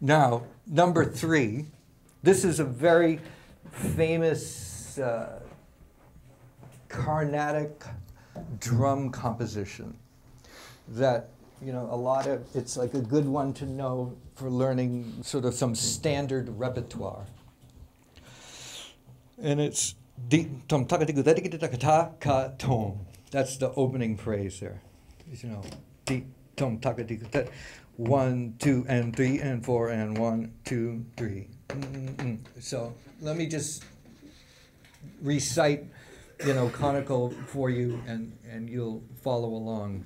Now, number three, this is a very famous Carnatic drum composition that, you know, a lot of, it's like a good one to know for learning sort of some standard repertoire. And it's, that's the opening phrase there, you know, 1, 2, and 3, and 4, and 1, 2, 3. So let me just recite, you know, conical for you, and you'll follow along.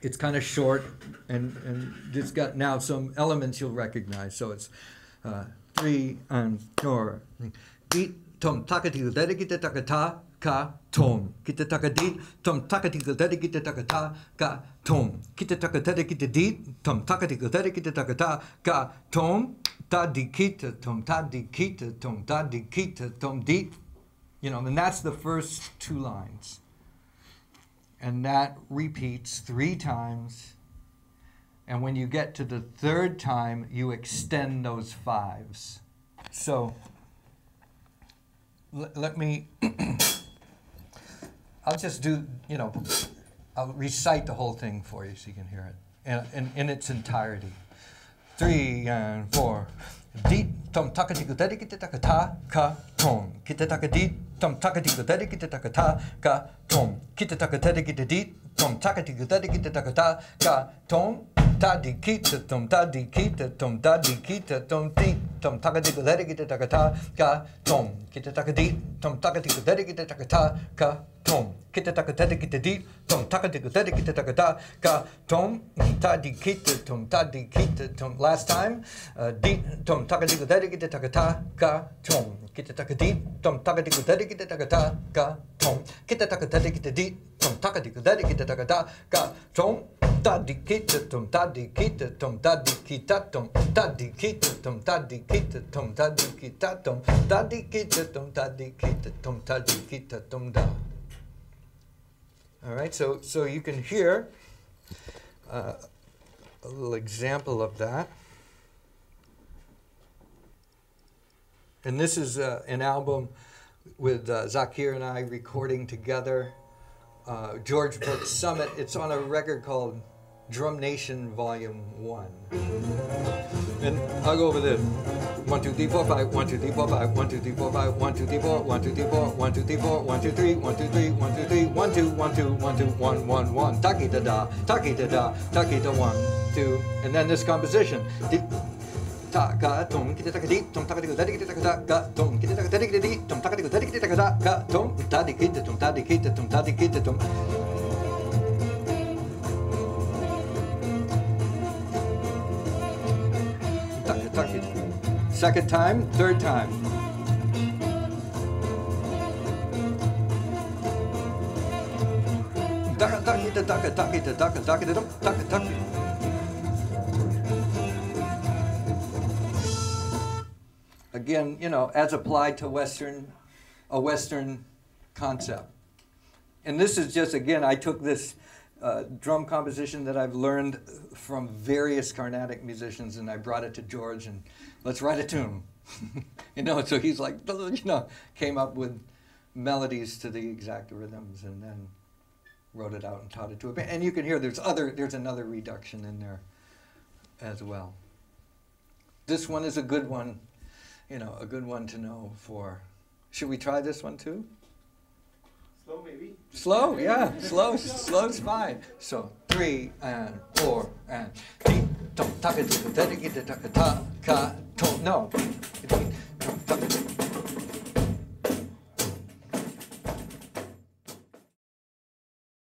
It's kind of short, and it's got now some elements you'll recognize. So it's 3 and 4. Tom takatil dedicate takata ka tom. Kita takadid, tom takatil dedicate takata ka tom. Kita takatedicate did, tom takatil dedicate takata ka tom. Ta dikita, tom ta dikita, tom ta dikita, tom deep. You know, and that's the first two lines. And that repeats 3 times. And when you get to the 3rd time, you extend those 5s. So let me, I'll just do, you know, I'll recite the whole thing for you so you can hear it in its entirety. 3 and 4. Deep tom takatiku dedicate takata ka tom. Kita takadid tom takatiku dedicate takata ka tom. Kita takatedicate deep tom takatiku dedicate takata ka tom. Tadikita tom tadikita tom tadikita tom deep tom takatiku dedicate takata ka tom. Kita takadid tom takatiku dedicate takata ka tom. Kita takatedicate deep tom takatiku dedicate takata ka tom. Tadikita tom tadikita tom. Last time, deep tom. Takatiku dedicate takata ka tom. Kita takadi tom takatiku dedicate takata ka tom. Kita takatedicate deep tom takatiku dedicate takata ka tom. Tadikita tom tadikita tom tadikita tom tadikita tom tadikita tom tadikita tom tadikita tom tadikita tom tadikita tom da. All right, so you can hear a little example of that. And this is an album with Zakir and I recording together, George Brooks Summit. It's on a record called Drum Nation Volume 1. And I'll go over this. 1, 2, 3, 4, 5, 1, 2, 3, 4, 5, 1, 2, 3, 4, 5, 1, 2, 3, 4, 1, 2, 3, 1, 2, 3, 1, 2, 1, 2, 1, 2, 1, 1, 1. Taki da da, taki da da, taki da 1, 2. And then this composition. Tom kitakadit tom takatiku dedicate takata tom kitakadit tom takatiku dedicate takata tom tadikita tom tadikita tom tadikita tom. Second time, 3rd time. Takita takita takita takita tom takita. Again, you know, as applied to a Western concept. And this is just, again, I took this drum composition that I've learned from various Carnatic musicians, and I brought it to George, and let's write a tune. You know, so he's like, you know, came up with melodies to the exact rhythms, and then wrote it out and taught it to a band. And you can hear there's another reduction in there as well. This one is a good one. You know, a good one to know for. Should we try this one too? Slow, maybe. Slow, yeah. Slow, slow's fine. So 3 and 4 and. No.